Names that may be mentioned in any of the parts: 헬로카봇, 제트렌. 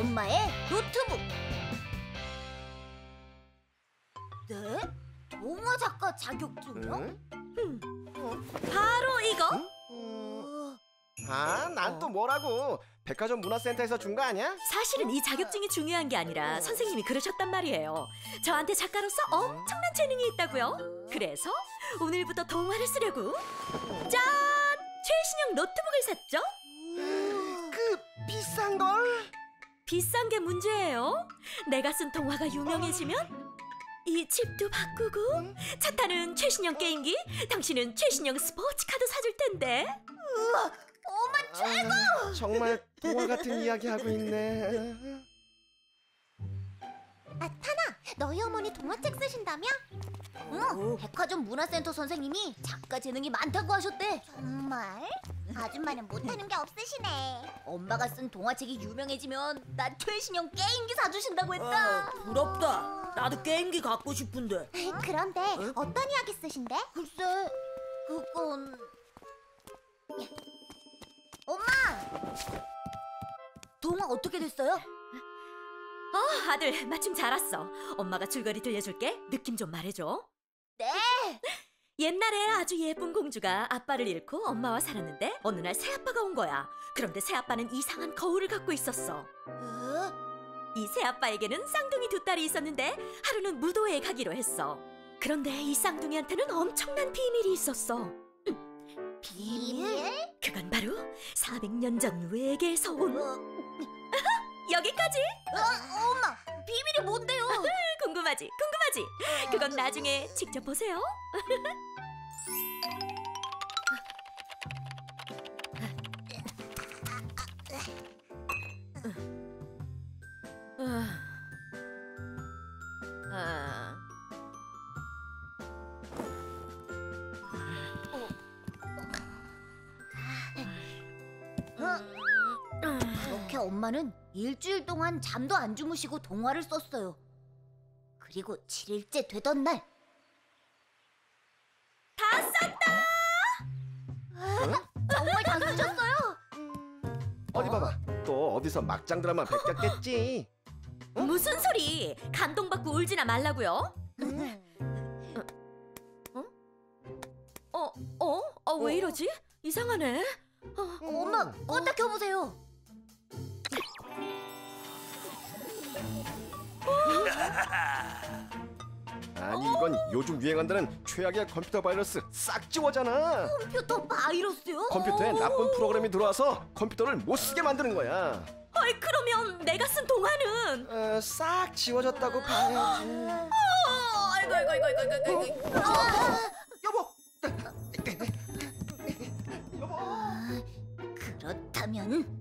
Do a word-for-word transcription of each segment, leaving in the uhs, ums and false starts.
엄마의 노트북. 네? 동화 작가 자격증이요? 음? 음. 어? 바로 이거? 음? 어... 아, 난 또 뭐라고? 백화점 문화센터에서 준 거 아니야? 사실은 이 자격증이 중요한 게 아니라 선생님이 그러셨단 말이에요. 저한테 작가로서 엄청난 재능이 있다고요. 그래서 오늘부터 동화를 쓰려고 짠! 최신형 노트북을 샀죠? 그 비싼 걸? 비싼 게 문제예요. 내가 쓴 동화가 유명해지면 이 집도 바꾸고 차 타는 최신형 게임기, 당신은 최신형 스포츠카도 사줄 텐데. 우와! 엄마 최고! 아, 정말 동화 같은 이야기 하고 있네. 아, 타나! 너희 어머니 동화책 쓰신다며? 응! 백화점 문화센터 선생님이 작가 재능이 많다고 하셨대! 정말? 아줌마는 못하는 게 없으시네. 엄마가 쓴 동화책이 유명해지면 난 최신형 게임기 사주신다고 했다. 아, 부럽다. 나도 게임기 갖고 싶은데. 그런데 에? 어떤 이야기 쓰신데? 글쎄, 그건... 엄마! 동화 어떻게 됐어요? 어, 아들 마침 잘 왔어. 엄마가 줄거리 들려줄게. 느낌 좀 말해줘. 네! 옛날에 아주 예쁜 공주가 아빠를 잃고 엄마와 살았는데 어느 날 새아빠가 온 거야. 그런데 새아빠는 이상한 거울을 갖고 있었어. 어? 이 새아빠에게는 쌍둥이 두 딸이 있었는데 하루는 무도회에 가기로 했어. 그런데 이 쌍둥이한테는 엄청난 비밀이 있었어. 비밀? 그건 바로 사백 년 전 외계에서 온... 어? 여기까지! 어, 엄마! 비밀이 뭔데요? 궁금하지? 궁금하지? 그건 나중에 직접 보세요. 엄마는 일주일 동안 잠도 안 주무시고 동화를 썼어요. 그리고 칠 일째 되던 날 다 썼다! 어? 정말 다 쓰셨어요? 어디 어? 봐봐, 또 어디서 막장 드라마 베꼈겠지. 응? 무슨 소리! 감동받고 울지나 말라고요. 응? 어? 어? 어? 어? 왜 이러지? 이상하네. 어, 어, 엄마, 껐다 켜보세요. 아니, 이건 요즘 유행한다는 최악의 컴퓨터 바이러스 싹지워잖아. 컴퓨터 바이러스요? 컴퓨터에 나쁜 프로그램이 들어와서 컴퓨터를 못쓰게 만드는 거야. 아이, 그러면 내가 쓴 동화는? 어, 싹 지워졌다고 봐야지. 어, 아이고 아이고 아이고 아이고 아이고 어? 아, 여보! 여보! 그렇다면?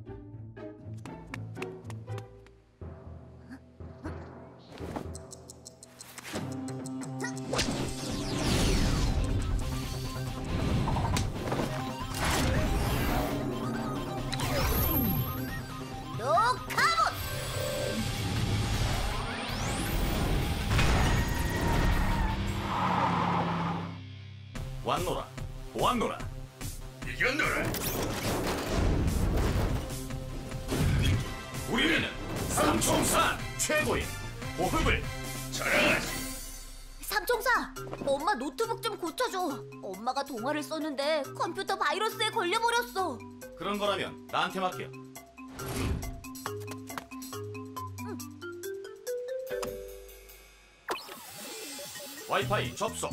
왔노라, 보았노라, 이겼노라. 우리는 삼총사 최고인 보급을 자랑하지. 삼총사, 엄마 노트북 좀 고쳐줘. 엄마가 동화를 썼는데 컴퓨터 바이러스에 걸려버렸어. 그런 거라면 나한테 맡겨. 음. 와이파이 접속.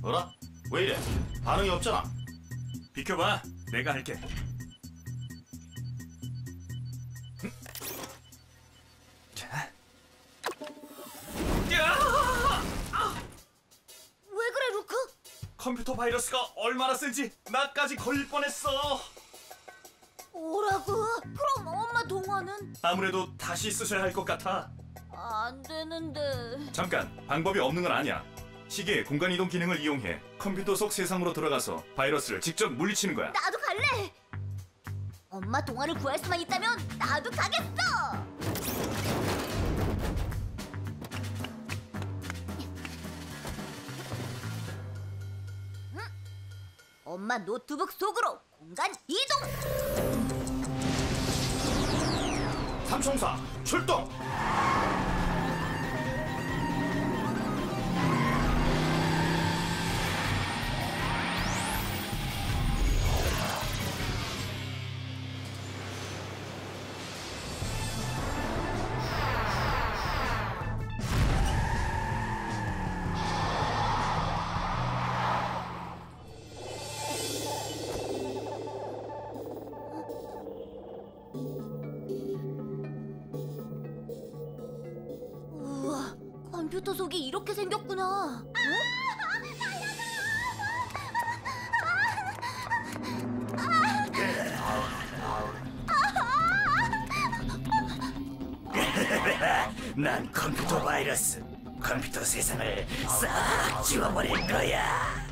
어라? 왜 이래? 반응이 없잖아. 비켜봐, 내가 할게. 자. 왜 그래, 루크? 컴퓨터 바이러스가 얼마나 센지 나까지 걸릴 뻔했어. 뭐라고? 그럼 엄마 동화는? 아무래도 다시 쓰셔야 할 것 같아. 안 되는데... 잠깐, 방법이 없는 건 아니야. 시계의 공간이동 기능을 이용해 컴퓨터 속 세상으로 들어가서 바이러스를 직접 물리치는 거야. 나도 갈래! 엄마 동화를 구할 수만 있다면 나도 가겠어! 응? 엄마 노트북 속으로 공간 이동! 삼총사 출동! 컴퓨터 속이 이렇게 생겼구나. 응? 난 컴퓨터 바이러스, 컴퓨터 세상을 싹 지워버릴 거야.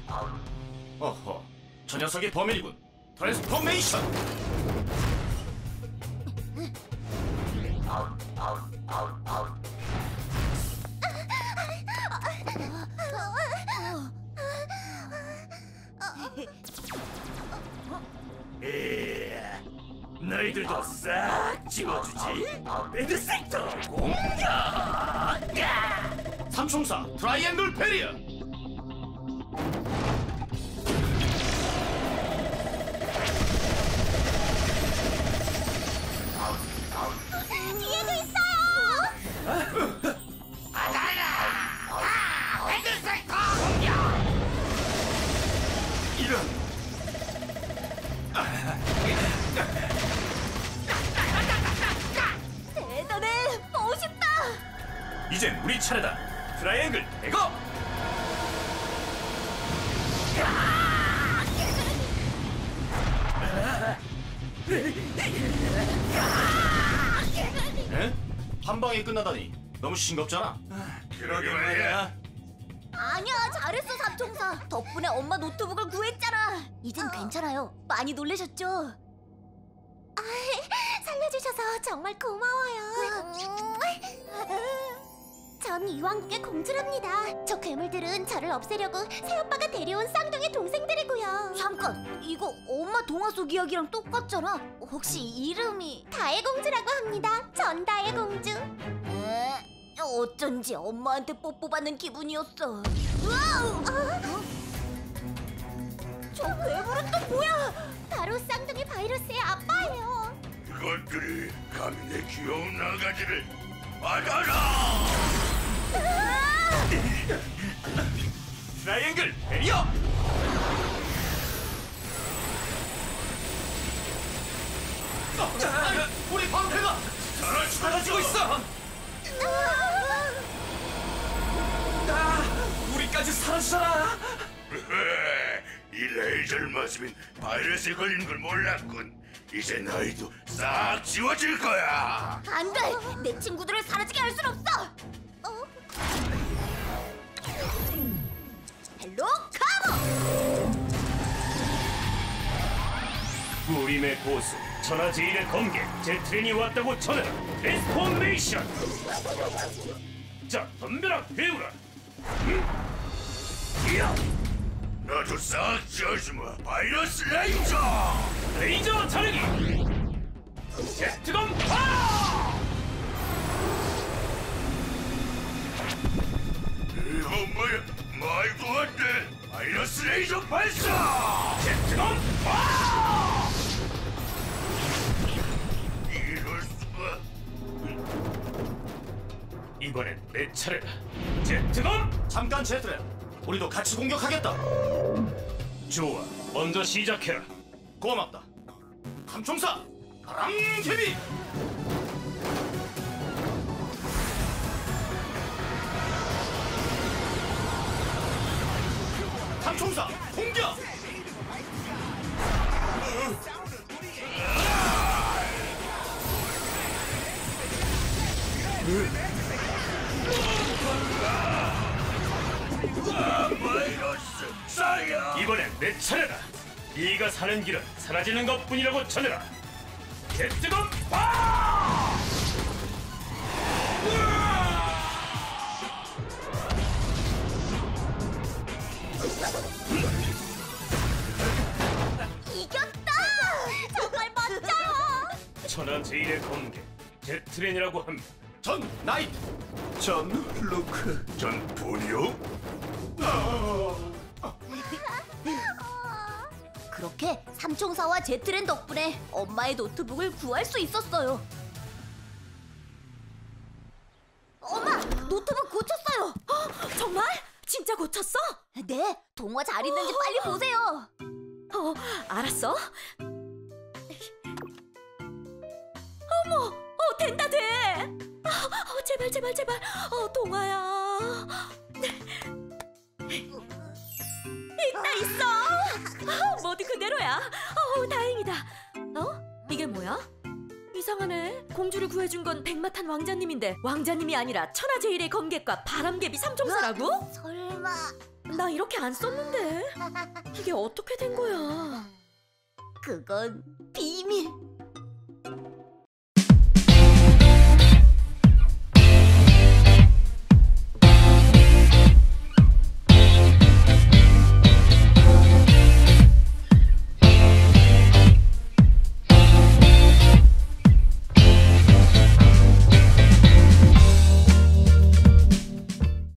어허, 저 녀석이 범인이군. 트랜스포메이션! 너희들도 싹 지워주지. 배드 섹터 공격! 삼총사 트라이앵글 페리어. 뒤에도 있어요. 아다라! 배드 섹터 공격! 이런. 대단해! 멋있다! 이젠 우리 차례다! 트라이앵글 대거! 네? 한 방에 끝나다니 너무 싱겁잖아? 그러게 말이야. 아니야, 잘했어 삼총사. 덕분에 엄마 노트북을 구했잖아. 이젠 어. 괜찮아요. 많이 놀라셨죠? 아, 살려주셔서 정말 고마워요. 전 이왕국의 공주랍니다. 저 괴물들은 저를 없애려고 새아빠가 데려온 쌍둥이 동생들이고요. 잠깐, 이거 엄마 동화 속 이야기랑 똑같잖아. 혹시 이름이... 다혜 공주라고 합니다. 전다혜 공주. 에? 어쩐지 엄마한테 뽀뽀받는 기분이었어. 으아우! 어? 저 괴물은 또 뭐야? 바로 쌍둥이 바이러스의 아빠예요. 그것들이 감히 내 귀여운 나가지를 받아라! 트라이앵글 베리어! 우리 방패가 사라지고 있어! 아, 우리까지 사라지잖아. 이 레이저를 맞으면 바이러스에 걸린 걸 몰랐군. 이제 너희도 싹 지워질 거야. 안 돼! 내 친구들을 사라지게 할 순 없어! 어? 헬로 카모! 우림의 고수 천하제일의 검객 제트렌이 왔다고 전해라. 트랜스포메이션! 자, 덤벼라 배우라. 응? 이야! 나도 싹 지워주마 바이러스 레이저! 레이저 자르기! 제트검 파워! 이거 뭐야? 말도 안 돼! 바이러스 레이저 발사! 제트검 파워! 이번엔 내 차례다. 제트건! 잠깐 제트렌, 우리도 같이 공격하겠다. 좋아, 먼저 시작해라. 고맙다. 삼총사 바람개비! 삼총사 공격! 으. 이번엔 내 차례다. 네가 사는 길은 사라지는 것뿐이라고 전해라. 제트검 파! 천하 제일의 검객 제트렌이라고 합니다. 전 나이트, 전 루크, 전 보니오. 그렇게 삼총사와 제트렌 덕분에 엄마의 노트북을 구할 수 있었어요. 엄마, 노트북 고쳤어요. 헉, 정말? 진짜 고쳤어? 네, 동화 잘 있는지 빨리 보세요. 어, 알았어. 어머, 어, 된다 돼. 어, 어, 제발 제발 제발. 어, 동화야. 있다 있어. 어, 모두 그대로야. 어, 다행이다. 어? 이게 뭐야? 이상하네. 공주를 구해준 건 백마탄 왕자님인데 왕자님이 아니라 천하제일의 검객과 바람개비 삼총사라고? 어, 설마... 나 이렇게 안 썼는데. 이게 어떻게 된 거야? 그건 비밀.